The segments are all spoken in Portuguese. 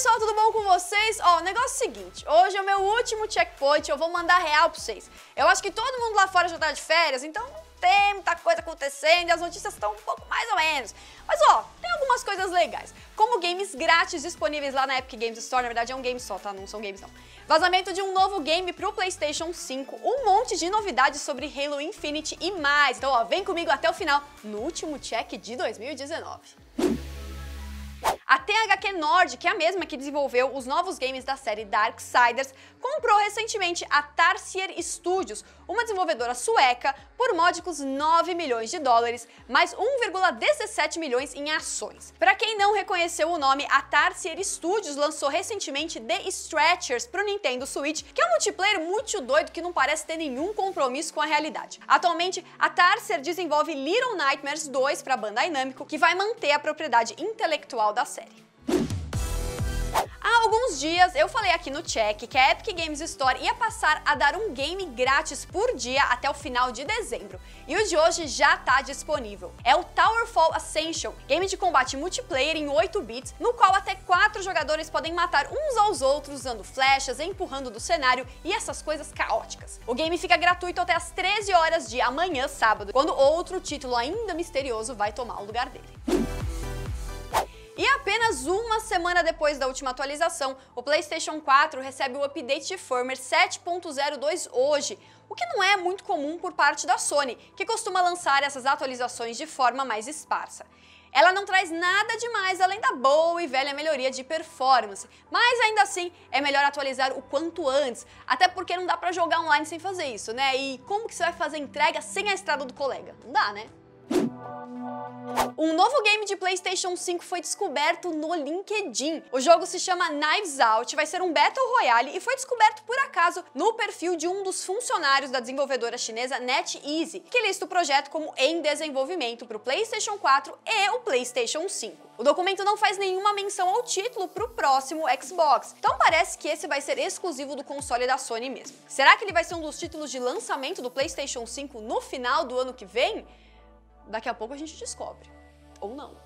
pessoal, tudo bom com vocês? Ó, o negócio é o seguinte, hoje é o meu último Checkpoint, eu vou mandar real pra vocês. Eu acho que todo mundo lá fora já tá de férias, então não tem muita coisa acontecendo e as notícias estão um pouco mais ou menos. Mas ó, tem algumas coisas legais, como games grátis disponíveis lá na Epic Games Store, na verdade é um game só, tá? Não são games não. Vazamento de um novo game pro PlayStation 5, um monte de novidades sobre Halo Infinite e mais. Então ó, vem comigo até o final no último Check de 2019. A THQ Nordic, que é a mesma que desenvolveu os novos games da série Darksiders, comprou recentemente a Tarsier Studios, uma desenvolvedora sueca, por módicos US$ 9 milhões, mais 1,17 milhões em ações. Para quem não reconheceu o nome, a Tarsier Studios lançou recentemente The Stretchers para o Nintendo Switch, que é um multiplayer muito doido que não parece ter nenhum compromisso com a realidade. Atualmente, a Tarsier desenvolve Little Nightmares 2 para Bandai Namco, que vai manter a propriedade intelectual da série. Há alguns dias eu falei aqui no Check que a Epic Games Store ia passar a dar um game grátis por dia até o final de dezembro, e o de hoje já tá disponível. É o Towerfall Ascension, game de combate multiplayer em 8 bits, no qual até 4 jogadores podem matar uns aos outros usando flechas, empurrando do cenário e essas coisas caóticas. O game fica gratuito até as 13 horas de amanhã, sábado, quando outro título ainda misterioso vai tomar o lugar dele. E apenas uma semana depois da última atualização, o PlayStation 4 recebe o update firmware 7.02 hoje, o que não é muito comum por parte da Sony, que costuma lançar essas atualizações de forma mais esparsa. Ela não traz nada demais além da boa e velha melhoria de performance, mas ainda assim é melhor atualizar o quanto antes, até porque não dá pra jogar online sem fazer isso, né? E como que você vai fazer entrega sem a estrada do colega? Não dá, né? Um novo game de PlayStation 5 foi descoberto no LinkedIn. O jogo se chama Knives Out, vai ser um Battle Royale e foi descoberto por acaso no perfil de um dos funcionários da desenvolvedora chinesa NetEase, que lista o projeto como em desenvolvimento para o PlayStation 4 e o PlayStation 5. O documento não faz nenhuma menção ao título para o próximo Xbox, então parece que esse vai ser exclusivo do console da Sony mesmo. Será que ele vai ser um dos títulos de lançamento do PlayStation 5 no final do ano que vem? Daqui a pouco a gente descobre. Ou não.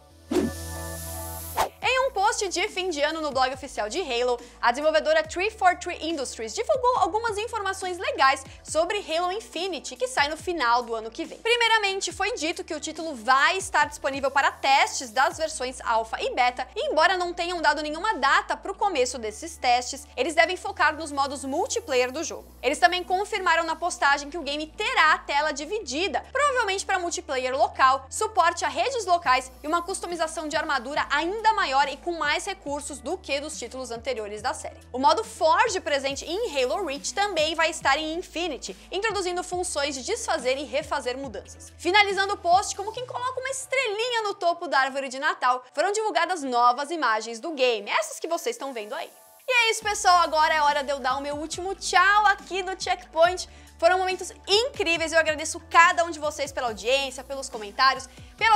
Em um post de fim de ano no blog oficial de Halo, a desenvolvedora 343 Industries divulgou algumas informações legais sobre Halo Infinite, que sai no final do ano que vem. Primeiramente, foi dito que o título vai estar disponível para testes das versões Alpha e Beta, e embora não tenham dado nenhuma data para o começo desses testes, eles devem focar nos modos multiplayer do jogo. Eles também confirmaram na postagem que o game terá a tela dividida, provavelmente para multiplayer local, suporte a redes locais e uma customização de armadura ainda maior e com mais recursos do que dos títulos anteriores da série. O modo Forge presente em Halo Reach também vai estar em Infinity, introduzindo funções de desfazer e refazer mudanças. Finalizando o post, como quem coloca uma estrelinha no topo da árvore de Natal, foram divulgadas novas imagens do game, essas que vocês estão vendo aí. E é isso, pessoal, agora é hora de eu dar o meu último tchau aqui no Checkpoint. Foram momentos incríveis, eu agradeço cada um de vocês pela audiência, pelos comentários, pela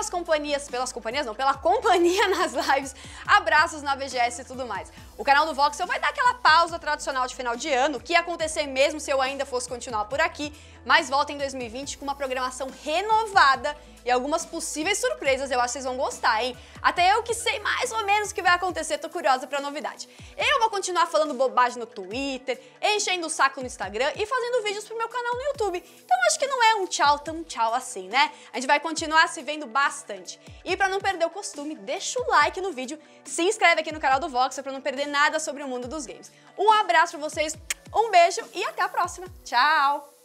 companhia nas lives, abraços na VGS e tudo mais. O canal do Voxel vai dar aquela pausa tradicional de final de ano, que ia acontecer mesmo se eu ainda fosse continuar por aqui, mas volta em 2020 com uma programação renovada e algumas possíveis surpresas, eu acho que vocês vão gostar, hein? Até eu que sei mais ou menos o que vai acontecer, tô curiosa pra novidade. Eu vou continuar falando bobagem no Twitter, enchendo o saco no Instagram e fazendo vídeos pro meu canal no YouTube, então acho que não é um tchau tão tchau assim, né? A gente vai continuar se vendo bastante. E pra não perder o costume, deixa o like no vídeo, se inscreve aqui no canal do Voxel pra não perder nada sobre o mundo dos games. Um abraço pra vocês, um beijo e até a próxima. Tchau!